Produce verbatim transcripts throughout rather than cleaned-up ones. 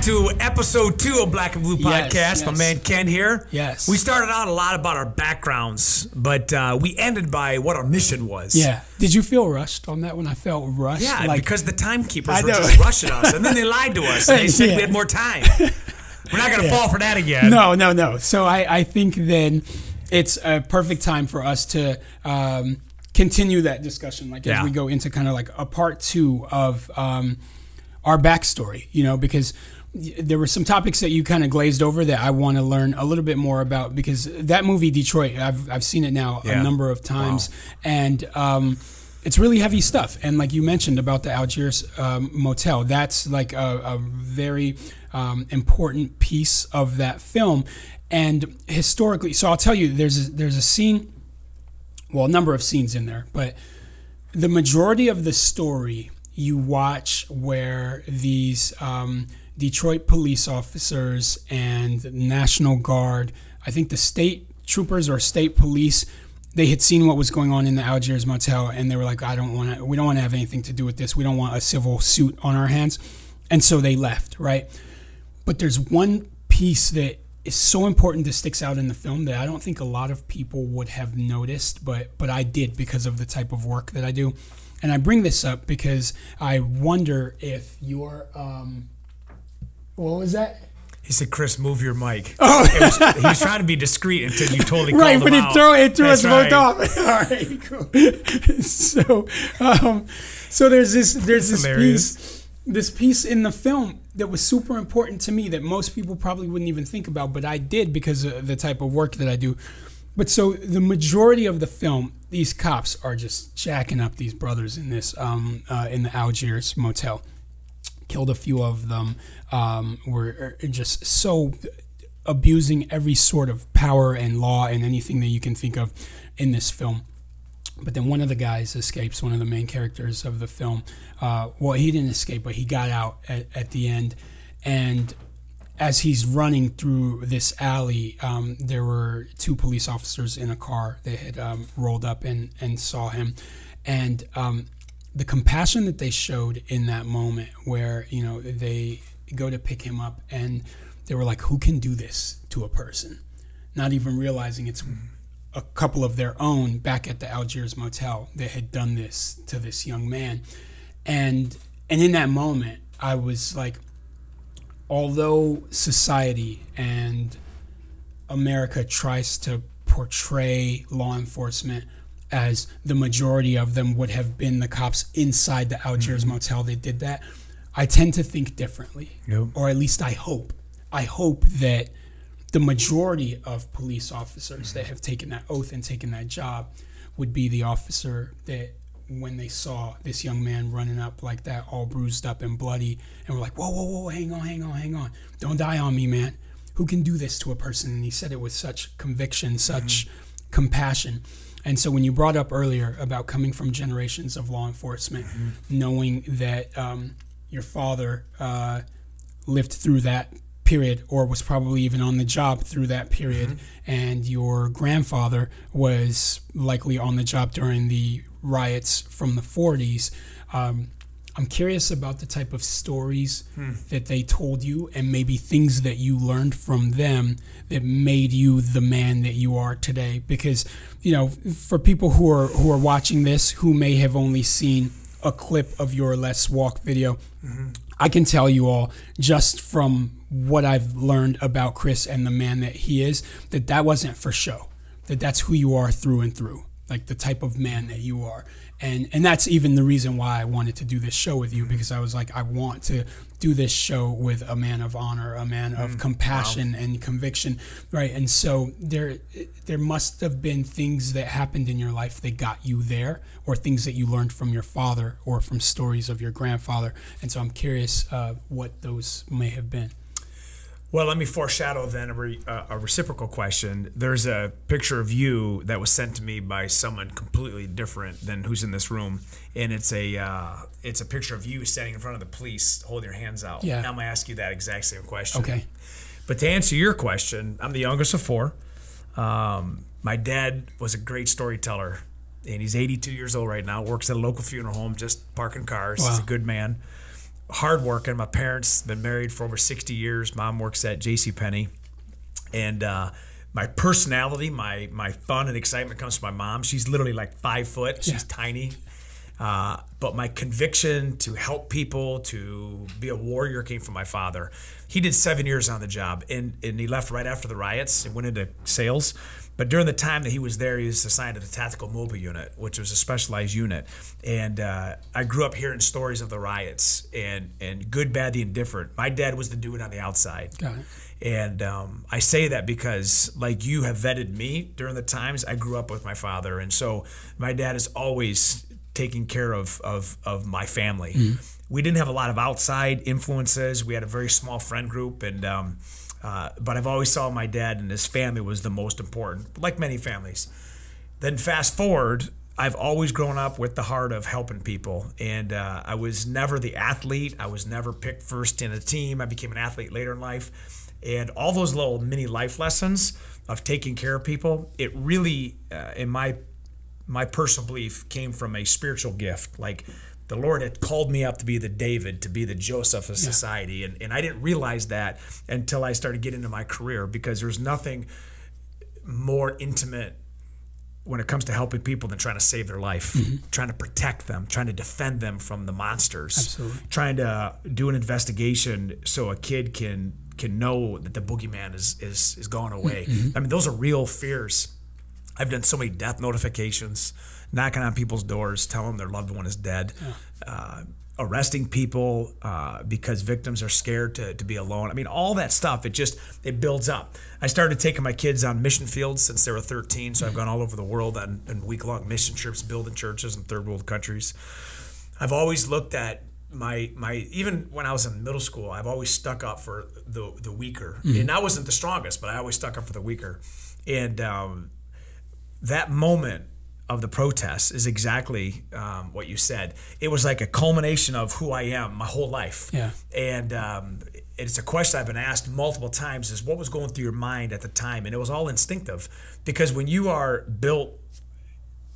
back to episode two of Black and Blue Podcast. Yes, yes. My man Ken here. Yes. We started out a lot about our backgrounds, but uh, we ended by what our mission was. Yeah. Did you feel rushed on that one? I felt rushed. Yeah, like, because the timekeepers were just rushing us, and then they lied to us. And they said yeah. we had more time. We're not going to yeah. fall for that again. No, no, no. So I, I think then it's a perfect time for us to um, continue that discussion, like yeah. as we go into kind of like a part two of um, our backstory, you know, because there were some topics that you kind of glazed over that I want to learn a little bit more about, because that movie Detroit, I've, I've seen it now yeah. a number of times. Wow. And um, it's really heavy stuff. And like you mentioned about the Algiers um, Motel, that's like a, a very um, important piece of that film. And historically, so I'll tell you, there's a, there's a scene, well, a number of scenes in there, but the majority of the story you watch where these um, Detroit police officers and National Guard, I think the state troopers or state police, they had seen what was going on in the Algiers Motel, and they were like, I don't want to, we don't want to have anything to do with this. We don't want a civil suit on our hands. And so they left, right? But there's one piece that is so important that sticks out in the film that I don't think a lot of people would have noticed, but but I did because of the type of work that I do. And I bring this up because I wonder if your um, what was that? He said, "Chris, move your mic." Oh, it was, he was trying to be discreet until you totally right, called him out. Right, but it threw it threw us both off. All right, cool. So, um, so there's this there's That's this hilarious. piece this piece in the film that was super important to me that most people probably wouldn't even think about, but I did because of the type of work that I do. But so the majority of the film, these cops are just jacking up these brothers in this um, uh, in the Algiers Motel. Killed a few of them. Um, were just so abusing every sort of power and law and anything that you can think of in this film. But then one of the guys escapes, one of the main characters of the film. Uh, well, he didn't escape, but he got out at, at the end. And as he's running through this alley, um, there were two police officers in a car that had um, rolled up and, and saw him. And um, the compassion that they showed in that moment where, you know, they go to pick him up and they were like, who can do this to a person? Not even realizing it's a couple of their own back at the Algiers Motel that had done this to this young man. And, and in that moment, I was like, although society and America tries to portray law enforcement as the majority of them would have been the cops inside the Algiers mm-hmm. Motel that did that, I tend to think differently. Yep. Or at least I hope. I hope that the majority of police officers mm-hmm. that have taken that oath and taken that job would be the officer that, when they saw this young man running up like that, all bruised up and bloody, and were like, whoa, whoa, whoa, hang on, hang on, hang on. Don't die on me, man. Who can do this to a person? And he said it with such conviction, such mm-hmm. compassion. And so when you brought up earlier about coming from generations of law enforcement, mm-hmm. knowing that um, your father uh, lived through that period or was probably even on the job through that period, mm-hmm. and your grandfather was likely on the job during the riots from the forties. Um, I'm curious about the type of stories hmm. that they told you and maybe things that you learned from them that made you the man that you are today. Because, you know, for people who are who are watching this, who may have only seen a clip of your Let's Walk video, mm-hmm. I can tell you all just from what I've learned about Chris and the man that he is, that that wasn't for show, that that's who you are through and through. Like the type of man that you are. And and that's even the reason why I wanted to do this show with you, because I was like, I want to do this show with a man of honor, a man of mm, compassion wow. and conviction, right? And so there there must have been things that happened in your life that got you there, or things that you learned from your father or from stories of your grandfather. And so I'm curious uh, what those may have been. Well, let me foreshadow then a, re, uh, a reciprocal question. There's a picture of you that was sent to me by someone completely different than who's in this room, and it's a uh, it's a picture of you standing in front of the police, holding your hands out. Yeah. And I'm gonna ask you that exact same question. Okay. But to answer your question, I'm the youngest of four. Um, my dad was a great storyteller, and he's eighty-two years old right now. Works at a local funeral home, just parking cars. Wow. He's a good man. hardworking. My parents have been married for over sixty years. Mom works at JCPenney. And uh, my personality, my my fun and excitement comes from my mom. She's literally like five foot. She's yeah. tiny. Uh, but my conviction to help people, to be a warrior, came from my father. He did seven years on the job, and, and he left right after the riots and went into sales. But during the time that he was there, he was assigned to the Tactical Mobile Unit, which was a specialized unit. And uh, I grew up hearing stories of the riots and, and good, bad, the indifferent. My dad was the dude on the outside. Got it. And um, I say that because, like you have vetted me during the times, I grew up with my father. And so my dad is always taking care of, of, of my family. Mm-hmm. We didn't have a lot of outside influences. We had a very small friend group. And um, uh, but I've always saw my dad and his family was the most important, like many families. Then fast forward, I've always grown up with the heart of helping people. And uh, I was never the athlete. I was never picked first in a team. I became an athlete later in life. And all those little mini life lessons of taking care of people, it really, uh, in my my personal belief, came from a spiritual gift. Like the Lord had called me up to be the David, to be the Joseph of society. Yeah. And, and I didn't realize that until I started getting into my career, because there's nothing more intimate when it comes to helping people than trying to save their life, mm-hmm. trying to protect them, trying to defend them from the monsters, Absolutely. Trying to do an investigation so a kid can can know that the boogeyman is is, is gone away. Mm-hmm. I mean, those are real fears. I've done so many death notifications, knocking on people's doors, telling them their loved one is dead, yeah. uh, arresting people uh, because victims are scared to, to be alone. I mean, all that stuff, it just, it builds up. I started taking my kids on mission fields since they were thirteen, so I've gone all over the world on, on week-long mission trips, building churches in third world countries. I've always looked at My my even when I was in middle school, I've always stuck up for the the weaker, mm-hmm. and I wasn't the strongest, but I always stuck up for the weaker. And um, that moment of the protest is exactly um, what you said. It was like a culmination of who I am my whole life. Yeah. And um, it's a question I've been asked multiple times: is what was going through your mind at the time? And it was all instinctive, because when you are built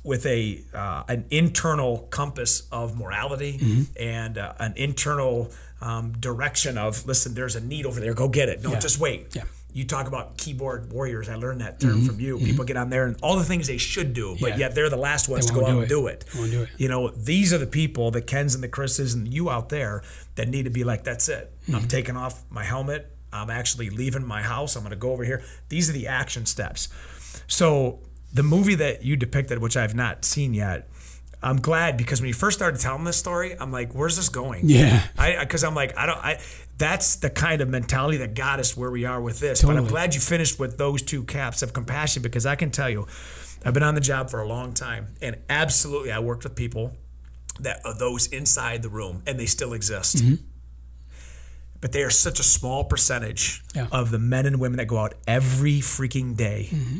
with a uh, an internal compass of morality, mm-hmm. and uh, an internal um, direction of, listen, there's a need over there, go get it. Don't yeah. just wait. Yeah. You talk about keyboard warriors. I learned that term mm-hmm. from you. Mm-hmm. People get on there and all the things they should do, but yeah. yet they're the last ones they to go out and do it. They won't do it. You know, these are the people, the Kens and the Chris's and you out there, that need to be like, that's it. Mm-hmm. I'm taking off my helmet. I'm actually leaving my house. I'm going to go over here. These are the action steps. So the movie that you depicted, which I've not seen yet, I'm glad, because when you first started telling this story, I'm like, where's this going? Yeah. Because I'm like, I don't, I, that's the kind of mentality that got us where we are with this. Totally. But I'm glad you finished with those two caps of compassion, because I can tell you, I've been on the job for a long time, and absolutely I worked with people that are those inside the room, and they still exist. Mm-hmm. But they are such a small percentage yeah. of the men and women that go out every freaking day. Mm-hmm.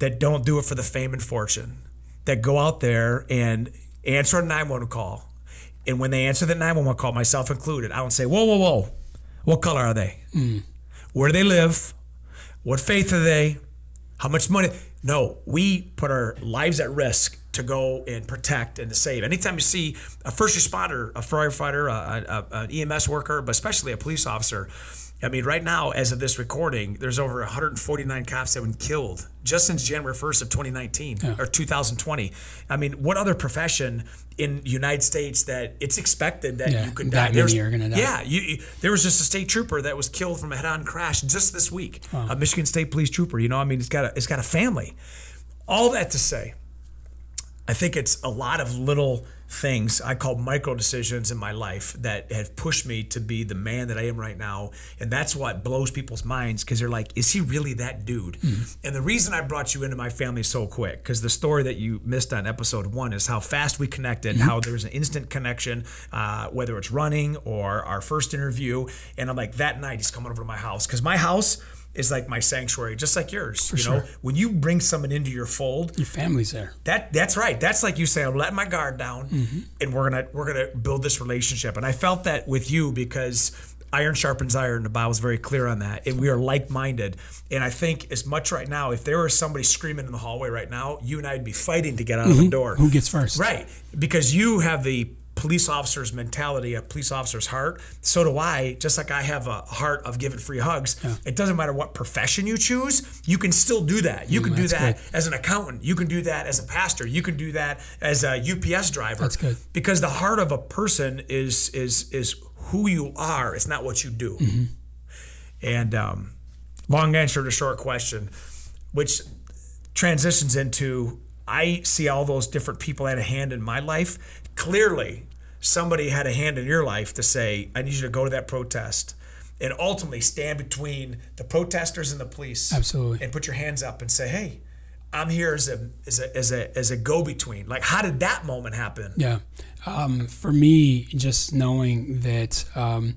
That don't do it for the fame and fortune, that go out there and answer a nine one one call. And when they answer the nine one one call, myself included, I don't say, whoa, whoa, whoa, what color are they? Mm. Where do they live? What faith are they? How much money? No, we put our lives at risk to go and protect and to save. Anytime you see a first responder, a firefighter, a, a, an E M S worker, but especially a police officer, I mean, right now, as of this recording, there's over one hundred forty-nine cops that have been killed just since January first of twenty nineteen yeah. or two thousand twenty. I mean, what other profession in the United States that it's expected that yeah, you could die? That many are going to die. Yeah. You, there was just a state trooper that was killed from a head-on crash just this week, wow. a Michigan State police trooper. You know, I mean, it's got a, it's got a family. All that to say, I think it's a lot of little things I call micro decisions in my life that have pushed me to be the man that I am right now. And that's what blows people's minds, because they're like, is he really that dude? Mm-hmm. And the reason I brought you into my family so quick, because the story that you missed on episode one is how fast we connected, mm-hmm. how there was an instant connection, uh, whether it's running or our first interview. And I'm like, that night he's coming over to my house, because my house is like my sanctuary, just like yours. For you know, sure. When you bring someone into your fold, your family's there. That that's right. That's like you say, I'm letting my guard down, mm-hmm. and we're gonna we're gonna build this relationship. And I felt that with you, because iron sharpens iron. The Bible's very clear on that, and we are like-minded. And I think as much right now, if there were somebody screaming in the hallway right now, you and I'd be fighting to get out mm-hmm. of the door. Who gets first? Right, because you have the police officer's mentality, a police officer's heart. So do I, just like I have a heart of giving free hugs. Yeah. It doesn't matter what profession you choose, you can still do that. You mm, can do that good. as an accountant. You can do that as a pastor. You can do that as a U P S driver. That's good. Because the heart of a person is is is who you are. It's not what you do. Mm-hmm. And um, long answer to short question, which transitions into, I see all those different people had a hand in my life. Clearly, somebody had a hand in your life to say, I need you to go to that protest and ultimately stand between the protesters and the police. Absolutely. And put your hands up and say, hey, I'm here as a, as a, as a, as a go-between. Like, how did that moment happen? Yeah. Um, for me, just knowing that um,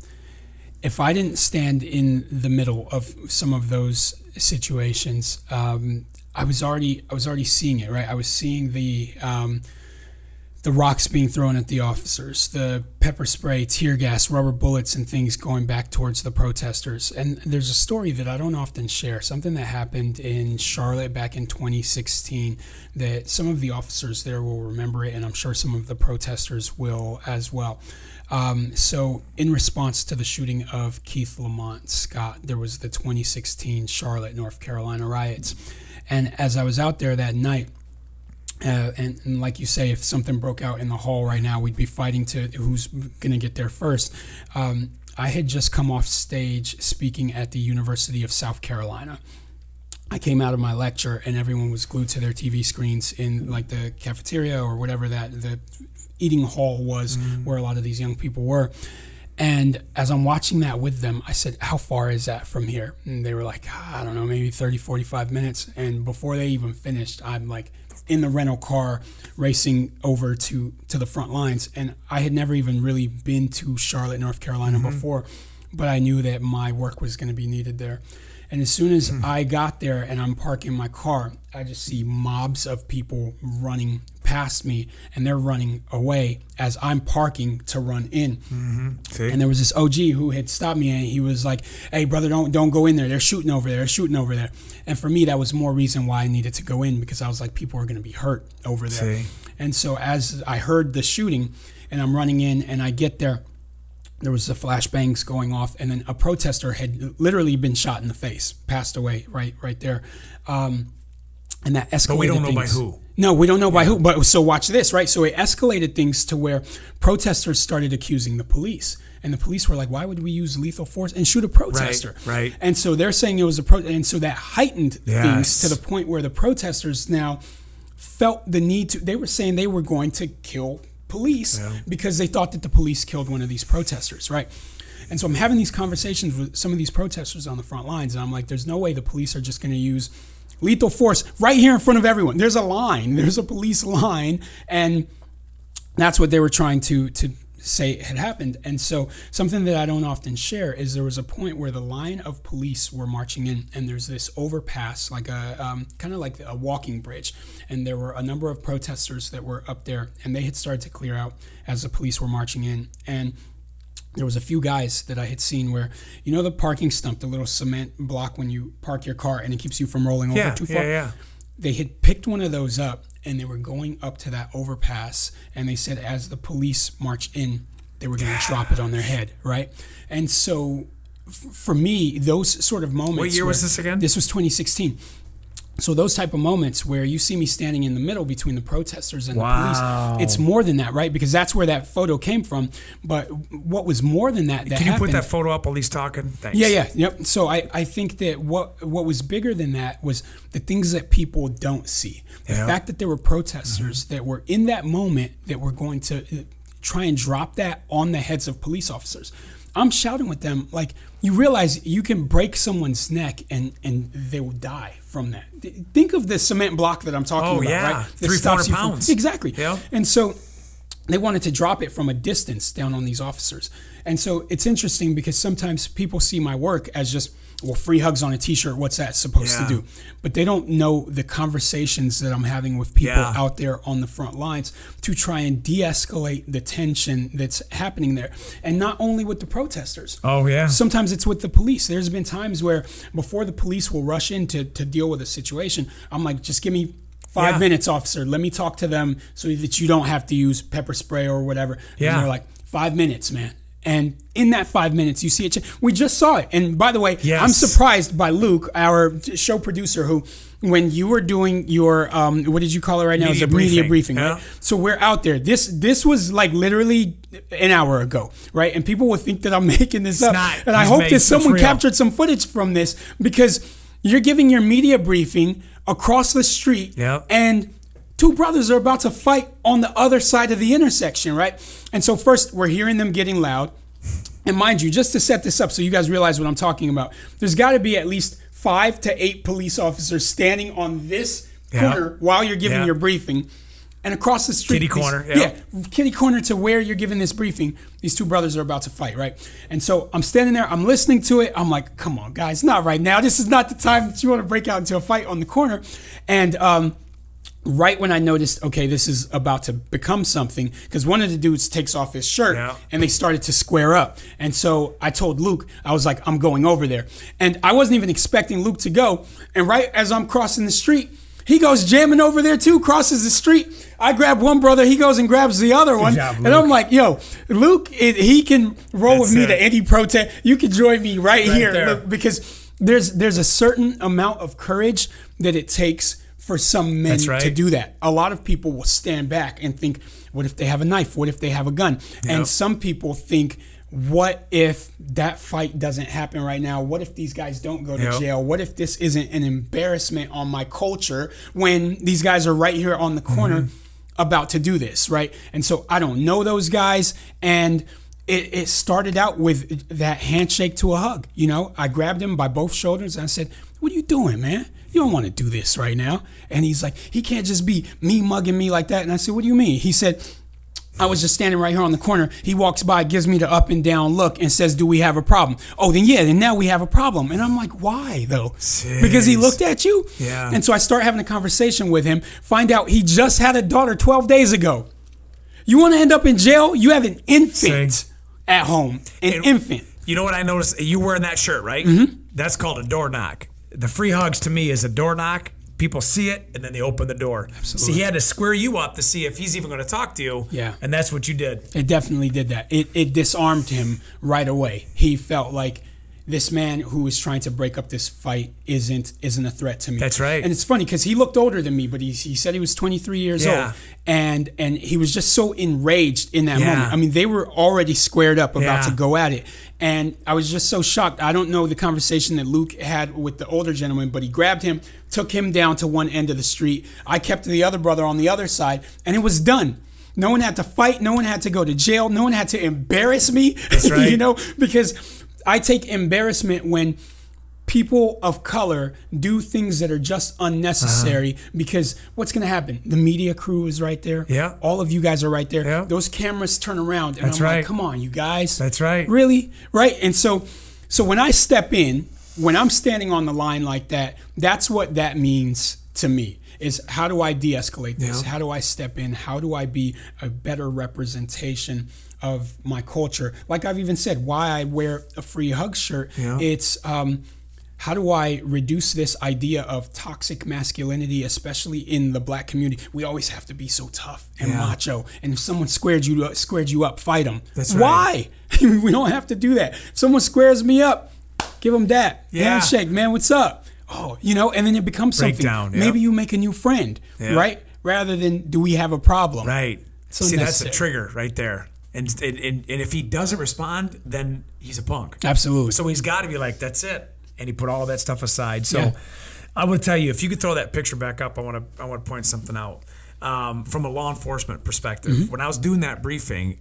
if I didn't stand in the middle of some of those situations, um, I was already I was already seeing it, right? I was seeing the um, the rocks being thrown at the officers, the pepper spray, tear gas, rubber bullets, and things going back towards the protesters. And there's a story that I don't often share, something that happened in Charlotte back in twenty sixteen that some of the officers there will remember it, and I'm sure some of the protesters will as well. Um, so in response to the shooting of Keith Lamont Scott, there was the twenty sixteen Charlotte, North Carolina riots. And as I was out there that night, uh, and, and like you say, if something broke out in the hall right now, we'd be fighting to who's going to get there first. Um, I had just come off stage speaking at the University of South Carolina. I came out of my lecture and everyone was glued to their T V screens in like the cafeteria or whatever that the eating hall was, mm-hmm. where a lot of these young people were. And as I'm watching that with them, I said, how far is that from here? And they were like, I don't know, maybe thirty, forty-five minutes. And before they even finished, I'm like in the rental car racing over to, to the front lines. And I had never even really been to Charlotte, North Carolina mm-hmm. before, but I knew that my work was going to be needed there. And as soon as mm-hmm. I got there and I'm parking my car, I just see mobs of people running past me, and they're running away as I'm parking to run in. Mm-hmm. And there was this O G who had stopped me, and he was like, hey, brother, don't don't go in there. They're shooting over there. They're shooting over there. And for me, that was more reason why I needed to go in, because I was like, people are going to be hurt over there. See. And so as I heard the shooting and I'm running in and I get there, there was the flashbangs going off, and then a protester had literally been shot in the face, passed away right right there. Um, and that escalated. But we don't know things. By who. No, we don't know by who, but so watch this, right? So it escalated things to where protesters started accusing the police, and the police were like, why would we use lethal force and shoot a protester? Right, right. And so they're saying it was a protest, and so that heightened yes. things to the point where the protesters now felt the need to, they were saying they were going to kill police yeah. because they thought that the police killed one of these protesters, right? And so I'm having these conversations with some of these protesters on the front lines, and I'm like, there's no way the police are just going to use lethal force right here in front of everyone. There's a line. There's a police line. And that's what they were trying to to say had happened. And so something that I don't often share is there was a point where the line of police were marching in, and there's this overpass, like a um, kind of like a walking bridge. And there were a number of protesters that were up there, and they had started to clear out as the police were marching in. And there was a few guys that I had seen where, you know, the parking stump, the little cement block when you park your car and it keeps you from rolling over yeah, too far. Yeah, yeah. They had picked one of those up, and they were going up to that overpass, and they said as the police marched in, they were going to drop it on their head, right? And so for me, those sort of moments. What year was this again? This was twenty sixteen. So those type of moments where you see me standing in the middle between the protesters and wow. the police, it's more than that, right? Because that's where that photo came from. But what was more than that? that Can you happened, put that photo up while he's talking? Thanks. Yeah, yeah, yep. So I, I think that what what was bigger than that was the things that people don't see. The yep. fact that there were protesters mm-hmm. that were in that moment that were going to try and drop that on the heads of police officers. I'm shouting with them, like, you realize you can break someone's neck and, and they will die from that. Think of the cement block that I'm talking oh, about, yeah. right? Three, four hundred pounds. From, exactly. Yeah. And so they wanted to drop it from a distance down on these officers. And so it's interesting because sometimes people see my work as just, well, free hugs on a T-shirt, what's that supposed yeah. to do? But they don't know the conversations that I'm having with people yeah. out there on the front lines to try and de-escalate the tension that's happening there. And not only with the protesters. Oh, yeah. Sometimes it's with the police. There's been times where before the police will rush in to, to deal with a situation, I'm like, just give me Five yeah. minutes, officer. Let me talk to them so that you don't have to use pepper spray or whatever. Yeah. And they're like, five minutes, man. And in that five minutes, you see it. We just saw it. And by the way, yes. I'm surprised by Luke, our show producer, who, when you were doing your, um, what did you call it right now? Media it's a briefing. media briefing, yeah. right? So we're out there. This this was like literally an hour ago, right? And people will think that I'm making this it's up. Not, and I hope that someone captured some footage from this, because you're giving your media briefing across the street, yep. and two brothers are about to fight on the other side of the intersection, right? And so first, we're hearing them getting loud. And mind you, just to set this up so you guys realize what I'm talking about, there's got to be at least five to eight police officers standing on this yeah. corner while you're giving yeah. your briefing. And across the street, kitty corner, these, yeah. yeah, kitty corner to where you're giving this briefing, these two brothers are about to fight, right? And so I'm standing there, I'm listening to it, I'm like, come on, guys, not right now. This is not the time that you want to break out into a fight on the corner. And um, right when I noticed, okay, this is about to become something, because one of the dudes takes off his shirt, yeah. and they started to square up. And so I told Luke, I was like, I'm going over there. And I wasn't even expecting Luke to go. And right as I'm crossing the street, he goes jamming over there too, crosses the street. I grab one brother, he goes and grabs the other one. Good job, Luke. And I'm like, yo, Luke, it, he can roll That's with me it. to any protest. You can join me right, right here. There. Look, because there's there's a certain amount of courage that it takes for some men right. to do that. A lot of people will stand back and think, what if they have a knife? What if they have a gun? Yep. And some people think, what if that fight doesn't happen right now? What if these guys don't go to yep. jail? What if this isn't an embarrassment on my culture when these guys are right here on the corner mm-hmm. about to do this, right? And so I don't know those guys. And it, it started out with that handshake to a hug. You know, I grabbed him by both shoulders and I said, what are you doing, man? You don't want to do this right now. And he's like, he can't just be me mugging me like that. And I said, what do you mean? He said, I was just standing right here on the corner. He walks by, gives me the up and down look and says, do we have a problem? Oh, then yeah, then now we have a problem. And I'm like, why though? Jeez. Because he looked at you. Yeah. And so I start having a conversation with him, find out he just had a daughter twelve days ago. You want to end up in jail? You have an infant Sing. at home, an and infant. You know what I noticed? You wearing that shirt, right? Mm-hmm. That's called a door knock. The free hugs to me is a door knock. People see it, and then they open the door. Absolutely. So he had to square you up to see if he's even going to talk to you, yeah. and that's what you did. It definitely did that. It, it disarmed him right away. He felt like this man who is trying to break up this fight isn't isn't a threat to me. That's right. And it's funny because he looked older than me, but he, he said he was twenty-three years yeah. old, and, and he was just so enraged in that yeah. moment. I mean, they were already squared up about yeah. to go at it. And I was just so shocked. I don't know the conversation that Luke had with the older gentleman, but he grabbed him, took him down to one end of the street. I kept the other brother on the other side, and it was done. No one had to fight. No one had to go to jail. No one had to embarrass me. That's right. You know, because I take embarrassment when people of color do things that are just unnecessary uh-huh. because what's going to happen? The media crew is right there. Yeah. All of you guys are right there. Yeah. Those cameras turn around and That's I'm right. like, come on, you guys. That's right. Really? Right? And so so when I step in, when I'm standing on the line like that, that's what that means to me. Is how do I de-escalate this? Yeah. How do I step in? How do I be a better representation of my culture? Like I've even said, why I wear a free hug shirt. Yeah. It's um, how do I reduce this idea of toxic masculinity, especially in the black community? We always have to be so tough and yeah. macho. And if someone squared you up, squared you up, fight them. That's right. Why? We don't have to do that. If someone squares me up, give them that yeah. handshake, man. What's up? Oh, you know, and then it becomes Break something. Down, yep. Maybe you make a new friend, yep. right? Rather than do we have a problem? Right. So see, that's a trigger right there. And, and and if he doesn't respond, then he's a punk. Absolutely. So he's got to be like, that's it. And he put all that stuff aside. So yeah. I would tell you, if you could throw that picture back up, I want to I want to point something out um, from a law enforcement perspective. Mm-hmm. When I was doing that briefing,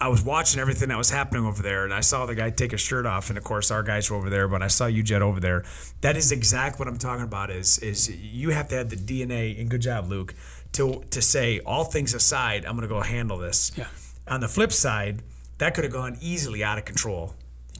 I was watching everything that was happening over there, and I saw the guy take his shirt off, and of course our guys were over there, but I saw you, Jet, over there. That is exactly what I'm talking about is is you have to have the D N A, and good job, Luke, to, to say all things aside, I'm going to go handle this. Yeah. On the flip side, that could have gone easily out of control.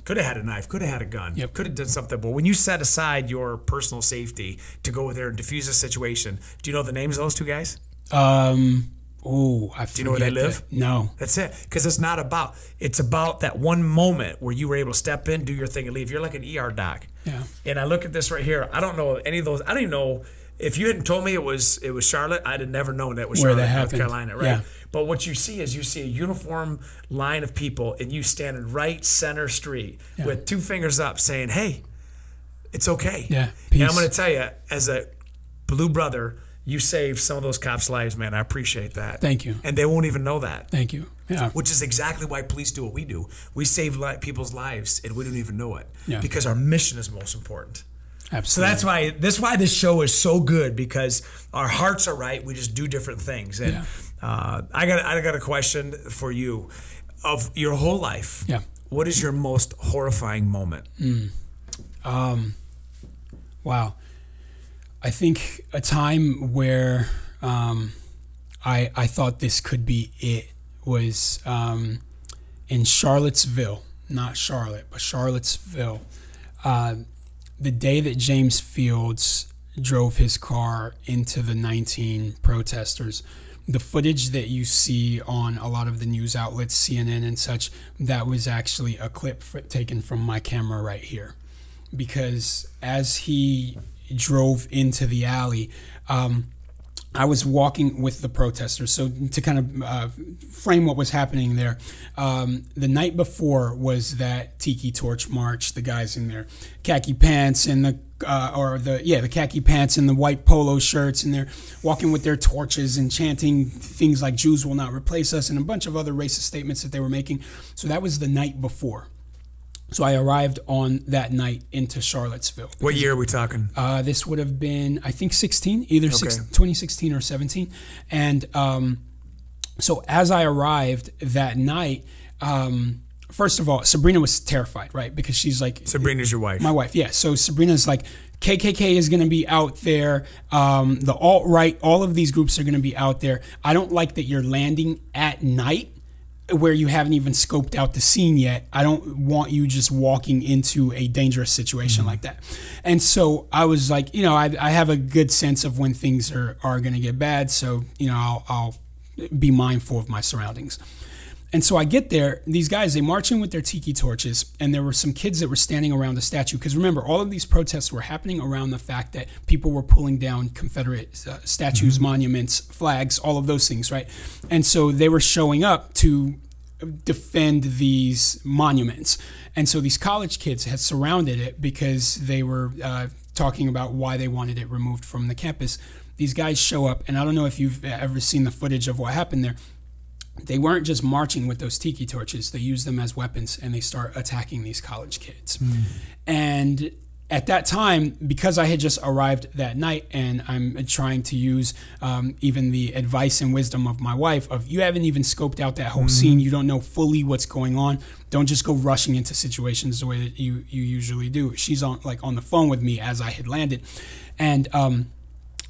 Could have had a knife, could have had a gun, yep. could have done something. But when you set aside your personal safety to go there and defuse a situation, do you know the names of those two guys? Um... Oh, I do you know where they live? That. No. That's it. Because it's not about, it's about that one moment where you were able to step in, do your thing, and leave. You're like an E R doc. Yeah. And I look at this right here. I don't know any of those. I don't even know If you hadn't told me it was it was Charlotte, I'd have never known that was Charlotte, that North Carolina, right? Yeah. But what you see is you see a uniform line of people, and you stand in right center street yeah. with two fingers up, saying, "Hey, it's okay." Yeah. Peace. And I'm going to tell you, as a blue brother, you saved some of those cops' lives, man. I appreciate that. Thank you. And they won't even know that. Thank you. Yeah. Which is exactly why police do what we do. We save li people's lives, and we don't even know it yeah. because our mission is most important. Absolutely. So that's why that's why this show is so good, because our hearts are right. We just do different things. And yeah. uh, I got I got a question for you. Of your whole life, yeah. what is your most horrifying moment? Mm. Um, wow, I think a time where um, I I thought this could be it was um, in Charlottesville, not Charlotte, but Charlottesville. Uh, The day that James Fields drove his car into the nineteen protesters, the footage that you see on a lot of the news outlets, C N N and such, that was actually a clip taken from my camera right here. Because as he drove into the alley, um, I was walking with the protesters. So to kind of uh, frame what was happening there, um, the night before was that Tiki Torch March. The guys in their khaki pants and the uh, or the yeah the khaki pants and the white polo shirts, and they're walking with their torches and chanting things like "Jews will not replace us" and a bunch of other racist statements that they were making. So that was the night before. So I arrived on that night into Charlottesville. What year are we talking? Uh, this would have been, I think, sixteen, either okay. twenty sixteen or seventeen. And um, so as I arrived that night, um, first of all, Sabrina was terrified, right? Because she's like... Sabrina's your wife. My wife, yeah. So Sabrina's like, K K K is going to be out there. Um, the alt-right, all of these groups are going to be out there. I don't like that you're landing at night, where you haven't even scoped out the scene yet. I don't want you just walking into a dangerous situation mm-hmm. like that. And so I was like, you know, I, I have a good sense of when things are, are going to get bad. So, you know, I'll, I'll be mindful of my surroundings. And so I get there, these guys, they march in with their tiki torches, and there were some kids that were standing around the statue. Because remember, all of these protests were happening around the fact that people were pulling down Confederate uh, statues, mm-hmm. monuments, flags, all of those things, right? And so they were showing up to defend these monuments. And so these college kids had surrounded it because they were uh, talking about why they wanted it removed from the campus. These guys show up, and I don't know if you've ever seen the footage of what happened there. They weren't just marching with those tiki torches. They used them as weapons, and they start attacking these college kids. Mm. And at that time, because I had just arrived that night, and I'm trying to use um, even the advice and wisdom of my wife of, you haven't even scoped out that whole mm. scene. You don't know fully what's going on. Don't just go rushing into situations the way that you, you usually do. She's on like on the phone with me as I had landed. And um,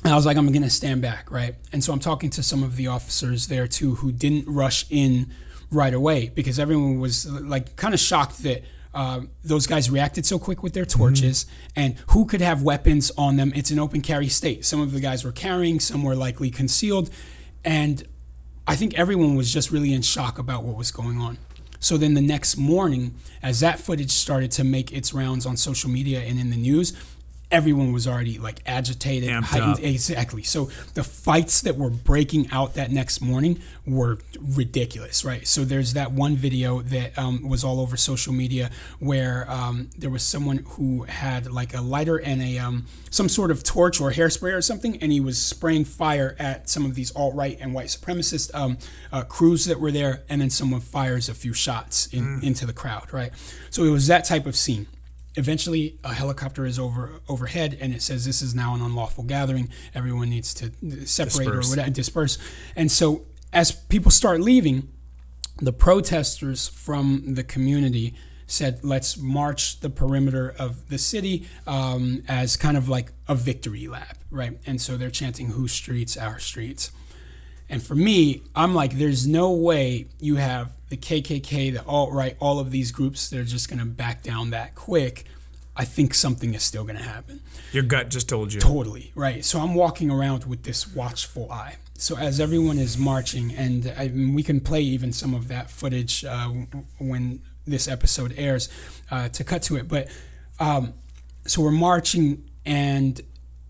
And I was like, I'm going to stand back, right? And so I'm talking to some of the officers there, too, who didn't rush in right away, because everyone was, like, kind of shocked that uh, those guys reacted so quick with their torches. Mm-hmm. And who could have weapons on them? It's an open carry state. Some of the guys were carrying, some were likely concealed. And I think everyone was just really in shock about what was going on. So then the next morning, as that footage started to make its rounds on social media and in the news, everyone was already like agitated, amped heightened. Up. Exactly. So the fights that were breaking out that next morning were ridiculous, right? So there's that one video that um, was all over social media where um, there was someone who had like a lighter and a um, some sort of torch or hairspray or something, and he was spraying fire at some of these alt-right and white supremacist um, uh, crews that were there, and then someone fires a few shots in, mm. into the crowd, right? So it was that type of scene. Eventually, a helicopter is over overhead, and it says, "This is now an unlawful gathering. Everyone needs to separate disperse. or whatever, disperse." And so, as people start leaving, the protesters from the community said, "Let's march the perimeter of the city um, as kind of like a victory lap, right?" And so they're chanting, "Whose streets? Our streets." And for me, I'm like, there's no way you have the K K K, the alt-right, all of these groups, they're just going to back down that quick. I think something is still going to happen. Your gut just told you. Totally, right. So I'm walking around with this watchful eye. So as everyone is marching, and I mean, we can play even some of that footage uh, when this episode airs uh, to cut to it. But um, so we're marching, and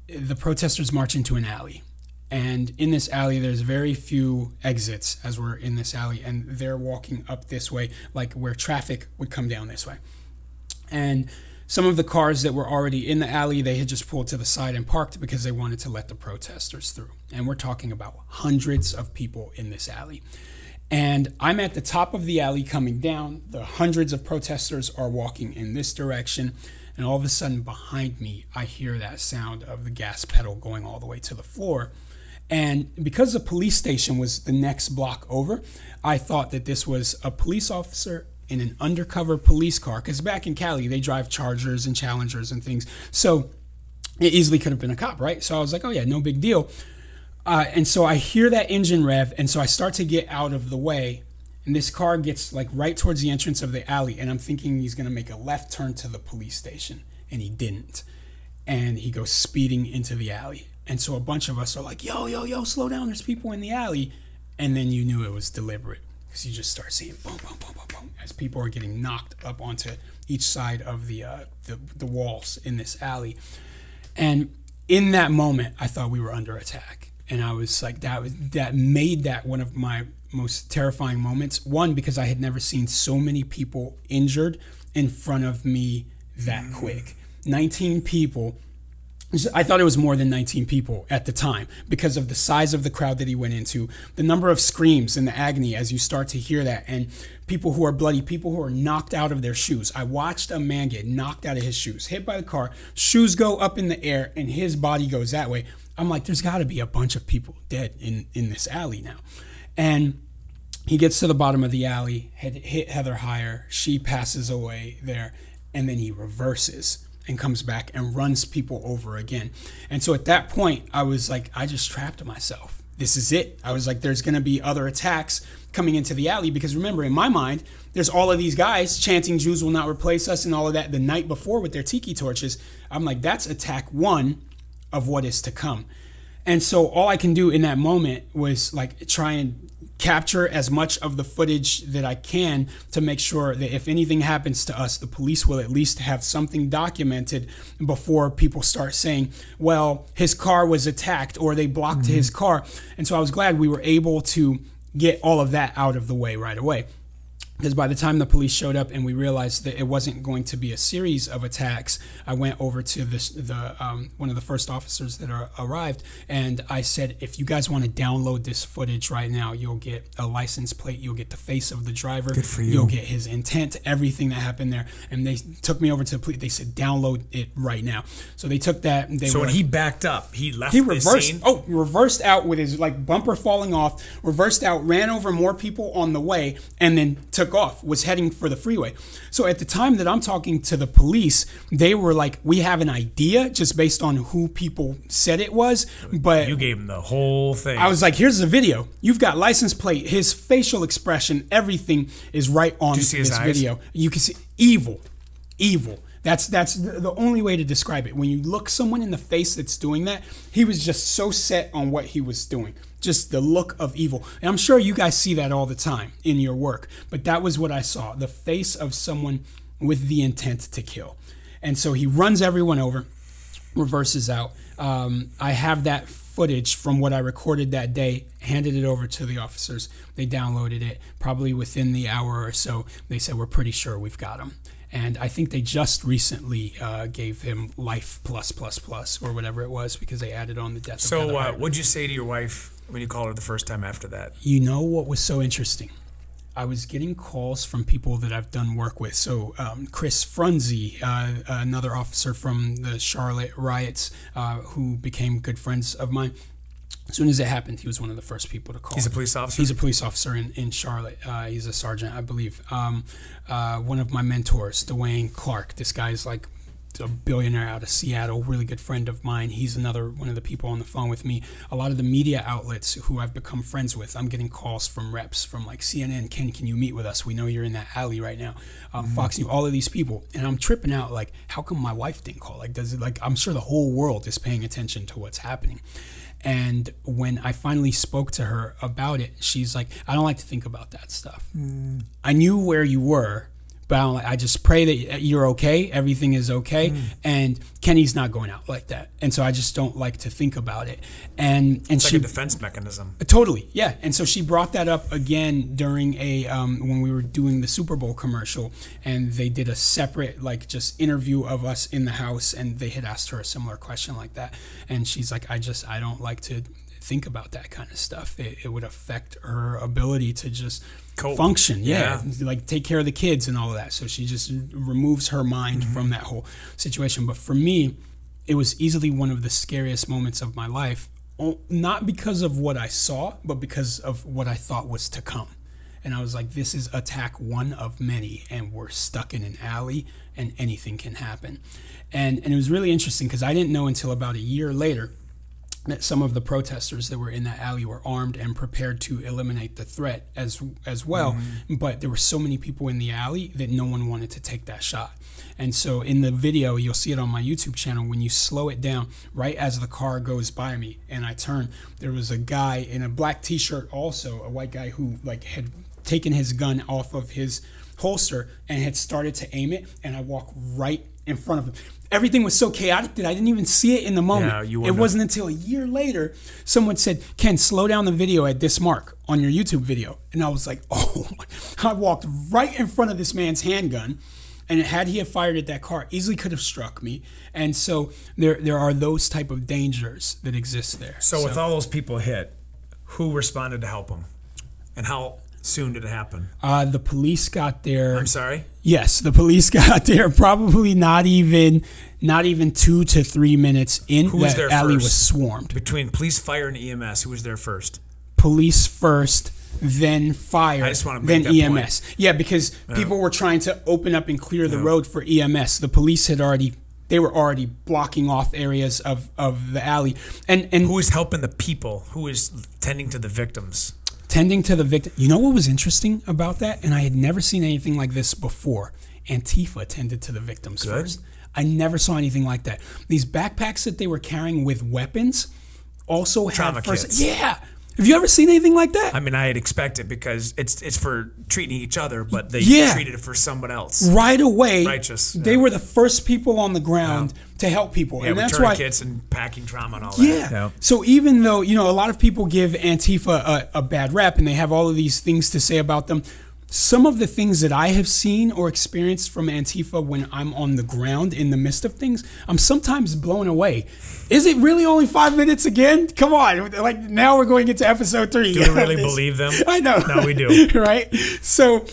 the protesters march into an alley. And in this alley, there's very few exits as we're in this alley. And they're walking up this way, like where traffic would come down this way. And some of the cars that were already in the alley, they had just pulled to the side and parked because they wanted to let the protesters through. And we're talking about hundreds of people in this alley. And I'm at the top of the alley coming down. The hundreds of protesters are walking in this direction. And all of a sudden behind me, I hear that sound of the gas pedal going all the way to the floor. And because the police station was the next block over, I thought that this was a police officer in an undercover police car, because back in Cali, they drive Chargers and Challengers and things. So it easily could have been a cop, right? So I was like, oh yeah, no big deal. Uh, and so I hear that engine rev, and so I start to get out of the way. And this car gets like right towards the entrance of the alley, and I'm thinking he's going to make a left turn to the police station, and he didn't. And he goes speeding into the alley. And so a bunch of us are like, yo, yo, yo, slow down, there's people in the alley. And then you knew it was deliberate, because you just start seeing boom, boom, boom, boom, boom, as people are getting knocked up onto each side of the, uh, the, the walls in this alley. And in that moment, I thought we were under attack. And I was like, that was, that made that one of my most terrifying moments. One, because I had never seen so many people injured in front of me that quick. nineteen people. I thought it was more than nineteen people at the time because of the size of the crowd that he went into, the number of screams and the agony as you start to hear that, and people who are bloody, people who are knocked out of their shoes. I watched a man get knocked out of his shoes, hit by the car, shoes go up in the air, and his body goes that way. I'm like, there's got to be a bunch of people dead in, in this alley now. And he gets to the bottom of the alley, had hit Heather Heyer. She passes away there, and then he reverses and comes back and runs people over again. And so at that point, I was like, I just trapped myself. This is it. I was like, there's going to be other attacks coming into the alley, because remember, in my mind, there's all of these guys chanting Jews will not replace us and all of that the night before with their tiki torches. I'm like, that's attack one of what is to come. And so all I can do in that moment was like try and capture as much of the footage that I can to make sure that if anything happens to us, the police will at least have something documented before people start saying, well, his car was attacked or they blocked mm-hmm. his car. And so I was glad we were able to get all of that out of the way right away. Because by the time the police showed up and we realized that it wasn't going to be a series of attacks, I went over to this, the um, one of the first officers that are, arrived, and I said, if you guys want to download this footage right now, you'll get a license plate, you'll get the face of the driver, good for you. You'll get his intent, everything that happened there. And they took me over to the police. They said, download it right now. So they took that. And they so were when like, he backed up, he left he reversed, this scene? Oh, reversed out with his like bumper falling off, reversed out, ran over more people on the way, and then took off, was heading for the freeway. So at the time that I'm talking to the police, they were like, we have an idea just based on who people said it was. But you gave them the whole thing. I was like, here's the video. You've got license plate, his facial expression, everything is right on this video. You can see evil, evil. That's that's the only way to describe it. When you look someone in the face that's doing that, he was just so set on what he was doing. Just the look of evil. And I'm sure you guys see that all the time in your work, but that was what I saw, the face of someone with the intent to kill. And so he runs everyone over, reverses out. Um, I have that footage from what I recorded that day, handed it over to the officers. They downloaded it probably within the hour or so. They said, we're pretty sure we've got him. And I think they just recently uh, gave him life plus plus plus or whatever it was, because they added on the death. So uh, what'd you say to your wife when you called her the first time after that? You know what was so interesting? I was getting calls from people that I've done work with. So um, Chris Frenzy, uh, another officer from the Charlotte riots, uh, who became good friends of mine. As soon as it happened, he was one of the first people to call. He's a police officer? He's a police officer in, in Charlotte. Uh, he's a sergeant, I believe. Um, uh, one of my mentors, Dwayne Clark. This guy's like a billionaire out of Seattle, really good friend of mine. He's another one of the people on the phone with me. A lot of the media outlets who I've become friends with, I'm getting calls from reps from like C N N. Ken, can you meet with us? We know you're in that alley right now. Uh, mm-hmm. Fox News, all of these people. And I'm tripping out like, how come my wife didn't call? Like, does it, like, I'm sure the whole world is paying attention to what's happening. And when I finally spoke to her about it, she's like, I don't like to think about that stuff. Mm. I knew where you were, But I'm like, I just pray that you're okay. Everything is okay. Mm. And Kenny's not going out like that. And so I just don't like to think about it. And and it's she, like a defense mechanism. Totally, yeah. And so she brought that up again during a um, when we were doing the Super Bowl commercial, and they did a separate like just interview of us in the house, and they had asked her a similar question like that. And she's like, I just I don't like to think about that kind of stuff. It, it would affect her ability to just cool. function. Yeah. yeah. Like take care of the kids and all of that. So she just removes her mind mm-hmm. from that whole situation. But for me, it was easily one of the scariest moments of my life, not because of what I saw, but because of what I thought was to come. And I was like, this is attack one of many, and we're stuck in an alley and anything can happen. And, and it was really interesting because I didn't know until about a year later that some of the protesters that were in that alley were armed and prepared to eliminate the threat as as well. Mm-hmm. But there were so many people in the alley that no one wanted to take that shot. And so in the video, you'll see it on my YouTube channel, when you slow it down, right as the car goes by me and I turn, there was a guy in a black t-shirt, also a white guy, who like had taken his gun off of his holster and had started to aim it, and I walk right in front of him. Everything was so chaotic that I didn't even see it in the moment. Yeah, you wouldn't. It wasn't until a year later someone said, Ken, slow down the video at this mark on your YouTube video. And I was like, oh, I walked right in front of this man's handgun, and had he have fired at that car, easily could have struck me. And so there there are those type of dangers that exist there. So, so. with all those people hit, who responded to help them? And how soon did it happen? Uh, the police got there. I'm sorry? Yes, the police got there probably not even not even two to three minutes in. Who was there first? Alley was swarmed. Between police, fire, and E M S, who was there first? Police first, then fire, I just want to make then that E M S. Point. Yeah, because yeah. people were trying to open up and clear the yeah. road for E M S. The police had already... They were already blocking off areas of, of the alley. And, and who is helping the people? Who is tending to the victims? Tending to the victim. You know what was interesting about that? And I had never seen anything like this before. Antifa tended to the victims Good. first. I never saw anything like that. These backpacks that they were carrying with weapons also Trauma had first. Kits. Yeah. Have you ever seen anything like that? I mean, I had expected, because it's it's for treating each other, but they yeah. treated it for someone else. Right away, righteous. They yeah. were the first people on the ground yeah. to help people. Yeah, and that's why tourniquets and packing trauma and all yeah. that. Yeah. So even though, you know, a lot of people give Antifa a, a bad rap and they have all of these things to say about them, some of the things that I have seen or experienced from Antifa when I'm on the ground in the midst of things, I'm sometimes blown away. Is it really only five minutes again? Come on. Like, now we're going to get to episode three. Do we really believe them? I know. No, we do. Right? So,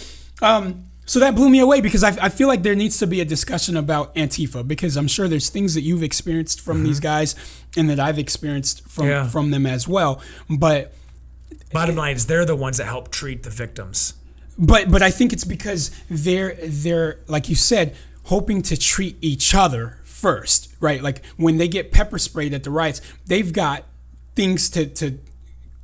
um, so that blew me away, because I, I feel like there needs to be a discussion about Antifa, because I'm sure there's things that you've experienced from mm-hmm. these guys and that I've experienced from, yeah. from them as well. But bottom line is, they're the ones that help treat the victims. But but I think it's because they're they're like you said, hoping to treat each other first, right? Like when they get pepper sprayed at the riots, they've got things to to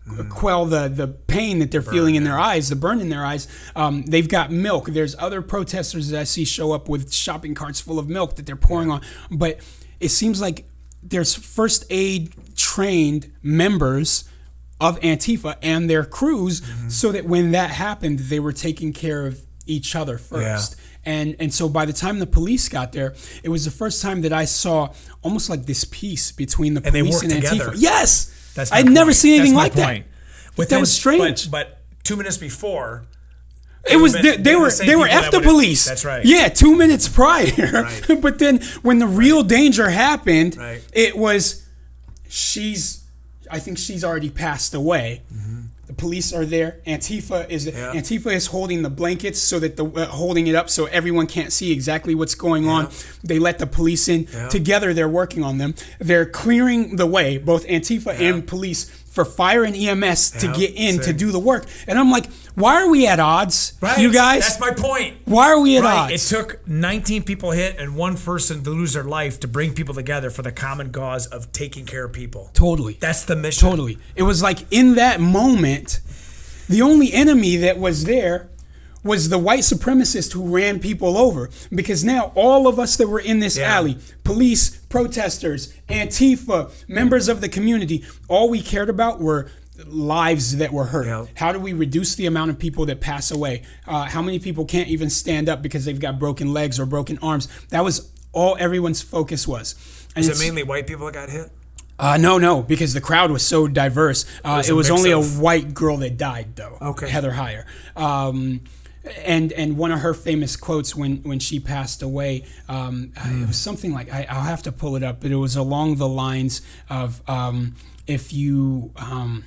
mm. quell the the pain that they're burn. feeling in their eyes, the burn in their eyes. Um, they've got milk. There's other protesters that I see show up with shopping carts full of milk that they're pouring yeah. on. But it seems like there's first aid trained members of Antifa and their crews, mm-hmm. so that when that happened, they were taking care of each other first. Yeah. And and so by the time the police got there, it was the first time that I saw almost like this peace between the and police and Antifa. Together. Yes, that's I'd point. never seen anything That's like point. that. Within, that was strange. But, but two minutes before, it was been, they, they were the they were after police. That's right. Yeah, two minutes prior. Right. But then when the real right. danger happened, right. it was she's. I think she's already passed away. Mm-hmm. The police are there. Antifa is yeah. Antifa is holding the blankets so that the uh, holding it up so everyone can't see exactly what's going yeah. on. They let the police in. Yeah. Together, they're working on them. They're clearing the way, both Antifa yeah. and police, for fire and E M S yeah. to get in Same. to do the work. And I'm like, why are we at odds, right. you guys? That's my point. Why are we at right. odds? It took nineteen people hit and one person to lose their life to bring people together for the common cause of taking care of people. Totally. That's the mission. Totally. It was like, in that moment, the only enemy that was there was the white supremacist who ran people over. Because now all of us that were in this yeah. alley, police, protesters, Antifa, members of the community, all we cared about were lives that were hurt? Yeah. How do we reduce the amount of people that pass away? Uh, how many people can't even stand up because they've got broken legs or broken arms? That was all everyone's focus was. And is it mainly white people that got hit? Uh, no, no, because the crowd was so diverse. Uh, it was, it was only of... a white girl that died, though. Okay. Heather Heyer. Um, and and one of her famous quotes when, when she passed away, um, mm. it was something like, I, I'll have to pull it up, but it was along the lines of, um, if you... Um,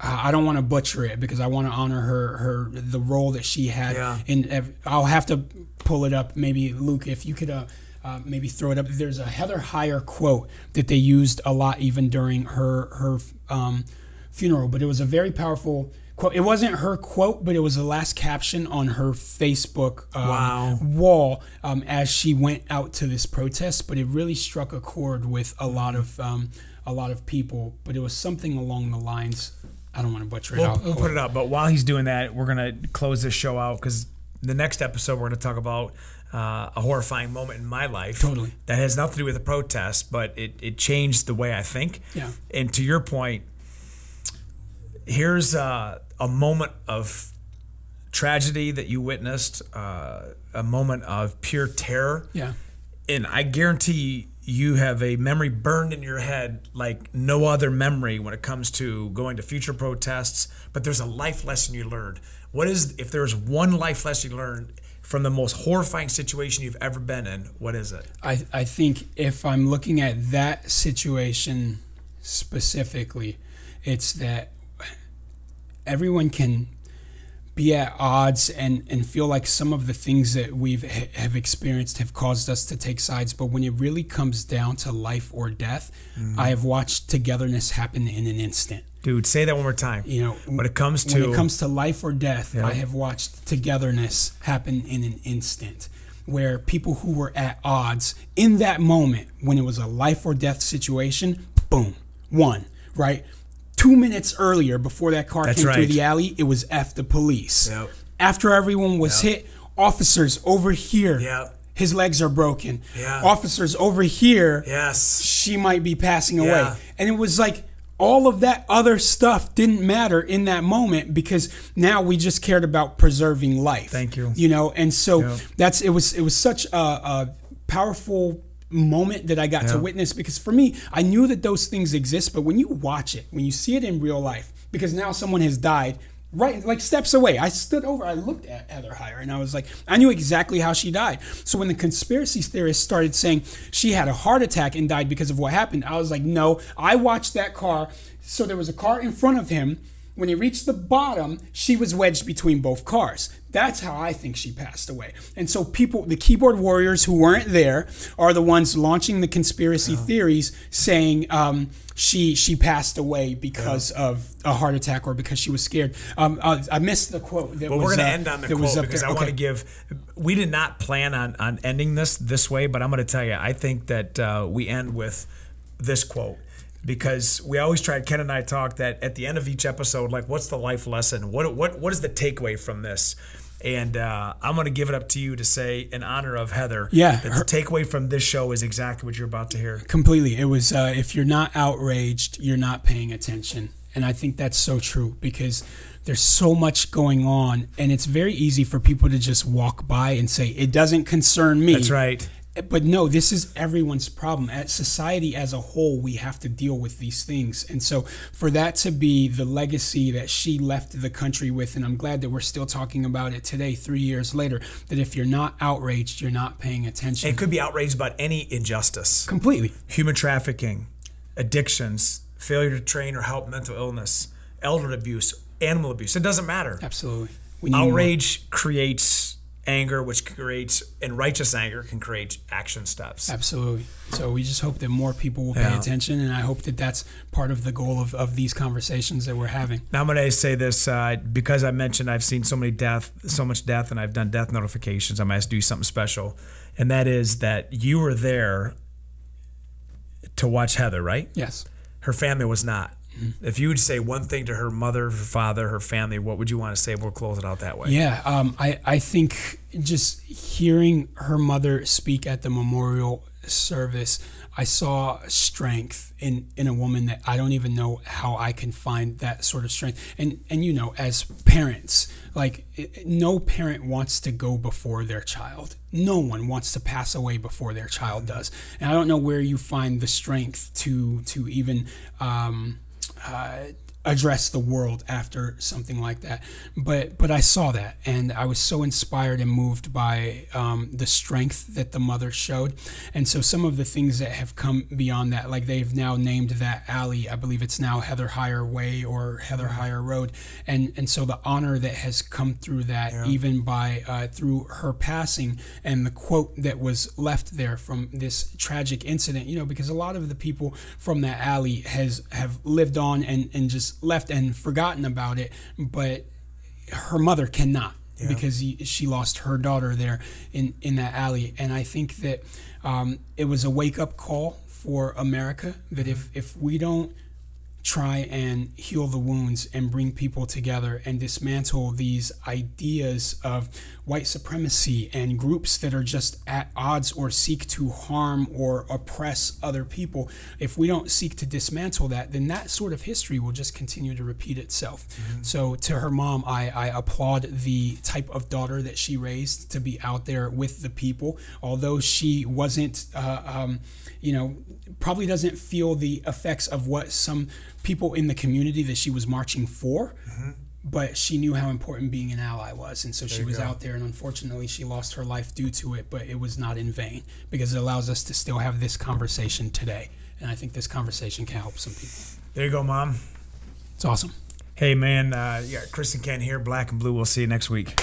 I don't want to butcher it because I want to honor her, her the role that she had. Yeah. And I'll have to pull it up. Maybe, Luke, if you could... Uh, Uh, maybe throw it up. There's a Heather Heyer quote that they used a lot even during her her um, funeral, but it was a very powerful quote. It wasn't her quote, but it was the last caption on her Facebook um, wow. wall um, as she went out to this protest. But it really struck a chord with a lot of um, a lot of people. But it was something along the lines. I don't want to butcher it. We'll, we'll put it up. But while he's doing that, we're gonna close this show out because the next episode we're gonna talk about. Uh, a horrifying moment in my life totally. That has nothing to do with the protest, but it, it changed the way I think. Yeah. And to your point, here's uh, a moment of tragedy that you witnessed, uh, a moment of pure terror. Yeah. And I guarantee you have a memory burned in your head like no other memory when it comes to going to future protests, but there's a life lesson you learned. What is, if there's one life lesson you learned from the most horrifying situation you've ever been in, what is it? I, I think if I'm looking at that situation specifically, it's that everyone can be at odds and, and feel like some of the things that we've have experienced have caused us to take sides. But when it really comes down to life or death, mm-hmm. I have watched togetherness happen in an instant. Dude, say that one more time. You know, when it comes to when it comes to life or death, yeah. I have watched togetherness happen in an instant, where people who were at odds in that moment, when it was a life or death situation, boom, one, right? Two minutes earlier, before that car That's came right. through the alley, it was F the police. Yep. After everyone was yep. hit, officers over here. Yep. His legs are broken. Yeah. Officers over here. Yes. She might be passing away, yeah. and it was like. All of that other stuff didn't matter in that moment because now we just cared about preserving life. Thank you. You know, and so yeah. that's it was it was such a, a powerful moment that I got yeah. to witness, because for me, I knew that those things exist, but when you watch it, when you see it in real life, because now someone has died right like steps away. I stood over, I looked at Heather Heyer, and I was like, I knew exactly how she died. So when the conspiracy theorists started saying she had a heart attack and died because of what happened, I was like, no, I watched that car. So there was a car in front of him. When he reached the bottom, she was wedged between both cars. That's how I think she passed away. And so people, the keyboard warriors who weren't there, are the ones launching the conspiracy yeah. theories saying um, she she passed away because yeah. of a heart attack or because she was scared. Um, I, I missed the quote. That well, was, we're going to uh, end on the quote because there. I okay. want to give, we did not plan on, on ending this this way, but I'm going to tell you, I think that uh, we end with this quote. Because we always try, Ken and I talk that at the end of each episode, like, what's the life lesson? What what what is the takeaway from this? And uh, I'm going to give it up to you to say, in honor of Heather, yeah, that the takeaway from this show is exactly what you're about to hear. Completely. It was, uh, if you're not outraged, you're not paying attention. And I think that's so true, because there's so much going on, and it's very easy for people to just walk by and say, it doesn't concern me. That's right. But no, this is everyone's problem. As society as a whole, we have to deal with these things. And so for that to be the legacy that she left the country with, and I'm glad that we're still talking about it today, three years later, that if you're not outraged, you're not paying attention. It could be outraged about any injustice. Completely. Human trafficking, addictions, failure to train or help mental illness, elder abuse, animal abuse. It doesn't matter. Absolutely. Outrage creates... anger, which creates, and righteous anger can create action steps. Absolutely. So we just hope that more people will yeah. pay attention, and I hope that that's part of the goal of, of these conversations that we're having. Now I'm going to say this uh, because I mentioned I've seen so many death, so much death, and I've done death notifications. I'm going to do something special, and that is that you were there to watch Heather, right? Yes. Her family was not. If you would say one thing to her mother, her father, her family, what would you want to say? We'll close it out that way. Yeah, um, I, I think just hearing her mother speak at the memorial service, I saw strength in, in a woman that I don't even know how I can find that sort of strength. And, and you know, as parents, like it, no parent wants to go before their child. No one wants to pass away before their child does. And I don't know where you find the strength to, to even um, uh, address the world after something like that. But but I saw that, and I was so inspired and moved by um, the strength that the mother showed. And so some of the things that have come beyond that, like they've now named that alley, I believe it's now Heather Heyer Way or Heather Heyer Road. And and so the honor that has come through that, yeah. even by uh, through her passing and the quote that was left there from this tragic incident, you know, because a lot of the people from that alley has have lived on and, and just left and forgotten about it, but her mother cannot, yeah. because he, she lost her daughter there in in that alley. And I think that um, it was a wake-up call for America, that mm-hmm. if if we don't try and heal the wounds and bring people together and dismantle these ideas of white supremacy and groups that are just at odds or seek to harm or oppress other people, if we don't seek to dismantle that, then that sort of history will just continue to repeat itself. Mm-hmm. So to her mom, I, I applaud the type of daughter that she raised to be out there with the people, although she wasn't, uh, um, you know, probably doesn't feel the effects of what some people in the community that she was marching for, mm-hmm. but she knew how important being an ally was, and so there she was go. out there, and unfortunately she lost her life due to it, but it was not in vain, because it allows us to still have this conversation today, and I think this conversation can help some people. There you go, Mom. It's awesome. Hey man, uh, yeah, Chris and Ken here, Black and Blue. We'll see you next week.